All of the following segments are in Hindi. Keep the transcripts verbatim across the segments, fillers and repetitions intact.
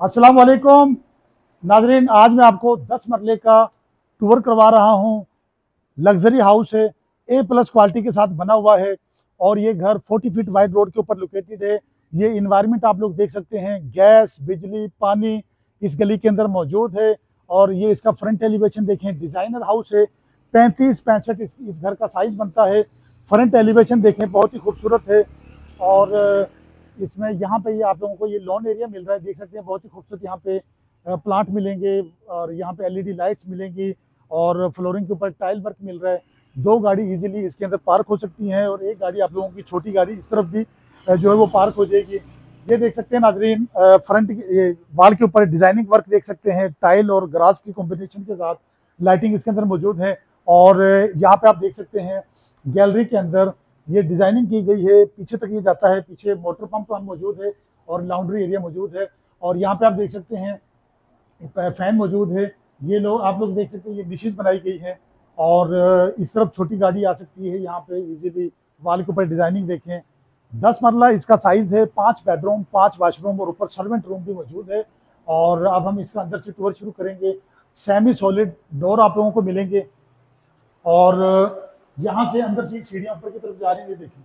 अस्सलाम वालेकुम नाजरीन, आज मैं आपको दस मरले का टूर करवा रहा हूं। लग्जरी हाउस है, ए प्लस क्वालिटी के साथ बना हुआ है और ये घर चालीस फीट वाइड रोड के ऊपर लोकेटेड है। ये इन्वायरमेंट आप लोग देख सकते हैं, गैस, बिजली, पानी इस गली के अंदर मौजूद है। और ये इसका फ्रंट एलिवेशन देखें, डिज़ाइनर हाउस है। पैंतीस पैंसठ इस, इस घर का साइज़ बनता है। फ्रंट एलिवेशन देखें, बहुत ही खूबसूरत है। और इसमें यहाँ पे ये आप लोगों को ये लॉन एरिया मिल रहा है, देख सकते हैं, बहुत ही खूबसूरत। यहाँ पे प्लांट मिलेंगे और यहाँ पे एलईडी लाइट्स मिलेंगी और फ्लोरिंग के ऊपर टाइल वर्क मिल रहा है। दो गाड़ी इजीली इसके अंदर पार्क हो सकती हैं और एक गाड़ी आप लोगों की छोटी गाड़ी इस तरफ भी जो है वो पार्क हो जाएगी। ये देख सकते हैं नाजरीन, फ्रंट वाल के ऊपर डिज़ाइनिंग वर्क देख सकते हैं, टाइल और ग्रास की कॉम्बिनेशन के साथ लाइटिंग इसके अंदर मौजूद है। और यहाँ पे आप देख सकते हैं गैलरी के अंदर ये डिज़ाइनिंग की गई है, पीछे तक ये जाता है, पीछे मोटर पंप मौजूद है और लाउंड्री एरिया मौजूद है। और यहाँ पे आप देख सकते हैं फैन मौजूद है। ये लोग आप लोग देख सकते हैं, ये डिशेज बनाई गई है और इस तरफ छोटी गाड़ी आ सकती है। यहाँ पे इजीली वाल के ऊपर डिज़ाइनिंग देखें। दस मरला इसका साइज़ है, पाँच बेडरूम, पाँच वाशरूम और ऊपर सर्वेंट रूम भी मौजूद है। और अब हम इसका अंदर से टूर शुरू करेंगे। सेमी सॉलिड डोर आप लोगों को मिलेंगे और यहाँ से अंदर से सीढ़ियाँ ऊपर की तरफ जा रही है। देखिए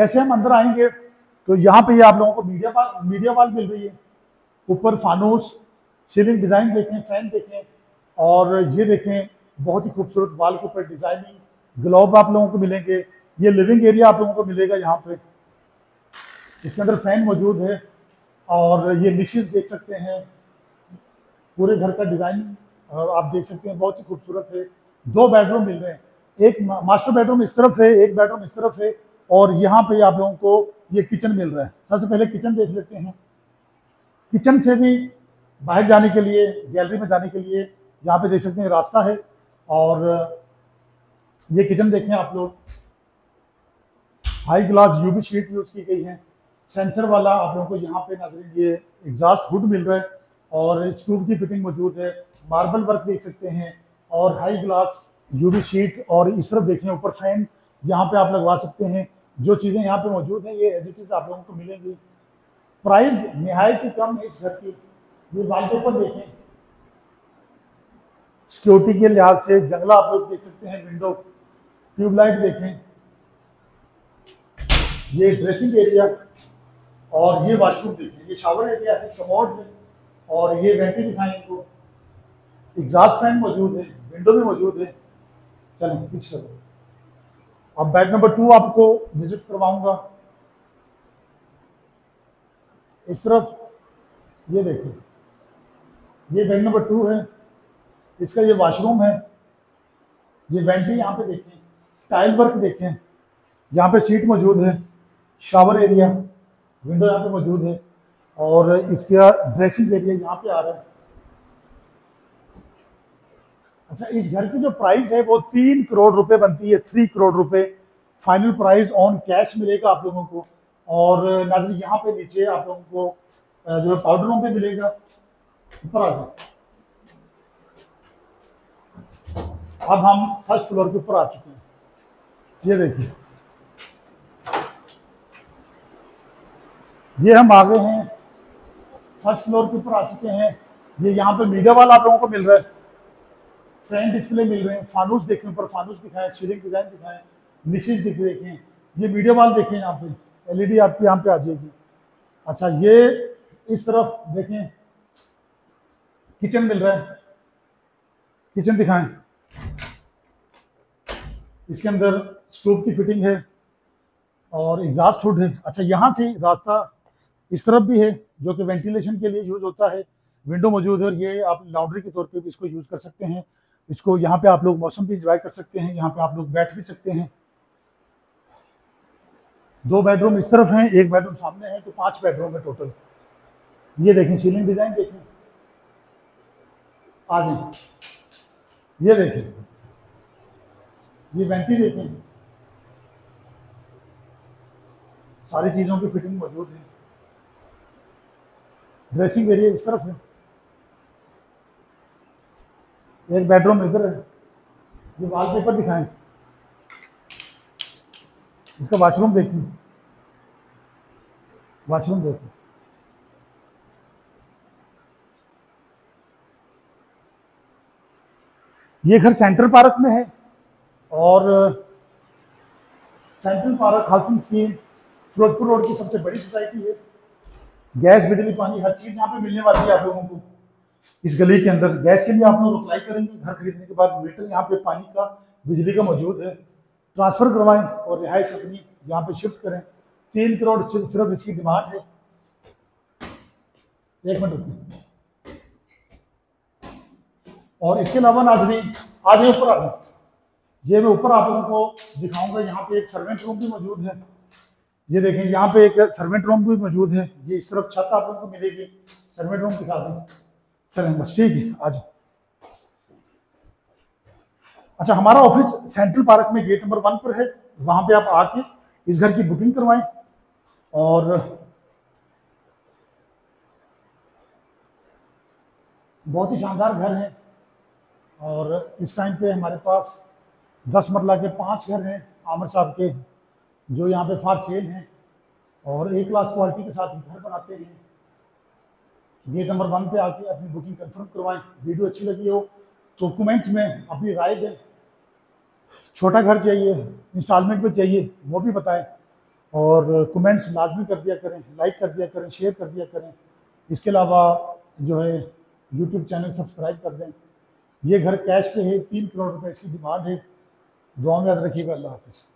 जैसे हम अंदर आएंगे तो यहाँ पे आप लोगों को मीडिया वाल मीडिया वाल मिल रही है, ऊपर फानूस, सीलिंग डिज़ाइन देखें, फैन देखें और ये देखें बहुत ही खूबसूरत वाल के ऊपर डिज़ाइनिंग, ग्लोब आप लोगों को मिलेंगे। ये लिविंग एरिया आप लोगों को मिलेगा, यहाँ पे इसके अंदर फैन मौजूद है। और ये निशेज देख सकते हैं, पूरे घर का डिज़ाइन आप देख सकते हैं, बहुत ही खूबसूरत है। दो बेडरूम मिल रहे हैं, एक मास्टर बेडरूम इस तरफ है, एक बेडरूम इस तरफ है। और यहाँ पे आप लोगों को ये किचन मिल रहा है। सबसे पहले किचन देख लेते हैं। किचन से भी बाहर जाने के लिए, गैलरी में जाने के लिए यहाँ पे देख सकते हैं रास्ता है। और ये किचन देखें आप लोग, high glass UV sheet use की गई है, सेंसर वाला आप लोगों को यहाँ पे नाजरीन ये एग्जॉस्ट हुड मिल रहा है और स्टूब की फिटिंग मौजूद है, मार्बल वर्क देख सकते हैं और हाई ग्लास यूवी शीट। और इस तरफ देखें ऊपर फैन यहाँ पे आप लगवा सकते हैं। जो चीज़ें यहाँ पे मौजूद हैं ये एज इट इज़ आप लोगों को मिलेंगी। प्राइस नहायत ही कम है इस घर की। ये वॉलपेपर देखें, सिक्योरिटी के लिहाज से जंगला आप लोग देख सकते हैं, विंडो, ट्यूबलाइट देखें, ये ड्रेसिंग एरिया और ये वॉशरूम देखें, ये शावर एरिया है, कमोड है और ये वेंटी दिखाएं इनको, एग्जॉस्ट फैन मौजूद है, विंडो भी मौजूद है। चलें पीछे चलो, अब बेड नंबर टू आपको विजिट करवाऊंगा। इस तरफ ये देखिए, ये बेड नंबर टू है, इसका ये वाशरूम है, ये वेंटी यहाँ पे देखें, टाइल वर्क देखें, यहाँ पे सीट मौजूद है, शावर एरिया, विंडो यहाँ पे मौजूद है। और इसका ड्रेसिंग एरिया यहाँ पे आ रहा है। अच्छा, इस घर की जो प्राइस है वो तीन करोड़ रुपए बनती है, थ्री करोड़ रुपए फाइनल प्राइस ऑन कैश मिलेगा आप लोगों को। और नाजरीन यहाँ पे नीचे आप लोगों को जो है पाउडर रूम पे मिलेगा। ऊपर आ जाए, अब हम फर्स्ट फ्लोर के ऊपर आ चुके हैं। ये देखिए, ये हम आ गए हैं, फर्स्ट फ्लोर के ऊपर आ चुके हैं। ये यहाँ पे मीडिया वाला आप लोगों को मिल रहा है, फ्रंट डिस्प्ले मिल रहे हैं, फानूस देखें, ऊपर फानूस दिखाएं, सीलिंग डिजाइन दिखाएं, निशेज दिख देखें, ये मीडिया वाल देखें, यहाँ पे एलईडी आपकी यहाँ पे आ जाएगी। अच्छा, ये इस तरफ देखें, किचन मिल रहा है, किचन दिखाएं, इसके अंदर स्टोव की फिटिंग है और एग्जॉस्ट हुड है। अच्छा, यहाँ से रास्ता इस तरफ भी है जो कि वेंटिलेशन के लिए यूज़ होता है, विंडो मौजूद है और ये आप लाउंड्री के तौर पे भी इसको यूज़ कर सकते हैं। इसको यहाँ पे आप लोग मौसम भी इंजॉय कर सकते हैं, यहाँ पे आप लोग बैठ भी सकते हैं। दो बेडरूम इस तरफ हैं, एक बेडरूम सामने है, तो पाँच बेडरूम है टोटल। ये देखें, सीलिंग डिज़ाइन देखें, आ जाए, ये देखें, ये वेंटी देखें, सारी चीज़ों की फिटिंग मौजूद है। ड्रेसिंग एरिया इस तरफ है, एक बेडरूम इधर है। ये वॉलपेपर दिखाएं, इसका वॉशरूम देखिए, वॉशरूम देखो। ये घर सेंट्रल पार्क में है और central park housing scheme Firozpur road की सबसे बड़ी सोसाइटी है। गैस, बिजली, पानी हर चीज यहाँ पे मिलने वाली है आप लोगों को इस गली के अंदर। गैस के लिए आप लोग अप्लाई करेंगे घर खरीदने के बाद, मीटर यहाँ पे पानी का, बिजली का मौजूद है। ट्रांसफर करवाएं और रिहाइश अपनी यहाँ पे शिफ्ट करें। तीन करोड़ सिर्फ इसकी डिमांड है। एक मिनट रुकिए। और इसके अलावा नाजरीन आगे ऊपर आ गए, ये मैं ऊपर आप लोगों को दिखाऊंगा। यहाँ पे एक सर्वेंट रूम भी मौजूद है, ये देखें यहाँ पे एक सर्वेंट रूम भी मौजूद है। ये इस तरफ छत आप लोगों को मिलेगी। सर्वेंट रूम दिखा दें, चलें बस, ठीक है आ जाओ। अच्छा, हमारा ऑफिस सेंट्रल पार्क में गेट नंबर वन पर है, वहाँ पे आप आके इस घर की बुकिंग करवाएं। और बहुत ही शानदार घर है और इस टाइम पे हमारे पास दस मरला के पांच घर हैं आमिर साहब के, जो यहाँ पे फॉर सेल हैं और एक क्लास क्वालिटी के साथ घर बनाते हैं। गेट नंबर वन पे आके अपनी बुकिंग कंफर्म करवाएं। वीडियो अच्छी लगी हो तो कमेंट्स में अपनी राय दें। छोटा घर चाहिए, इंस्टॉलमेंट पे चाहिए, वो भी बताएं और कमेंट्स लाजमी कर दिया करें, लाइक कर दिया करें, शेयर कर दिया करें। इसके अलावा जो है यूट्यूब चैनल सब्सक्राइब कर दें। ये घर कैश पे है, तीन करोड़ रुपए इसकी डिमांड है। दुआ में याद रखिएगा। अल्लाह हाफिज़।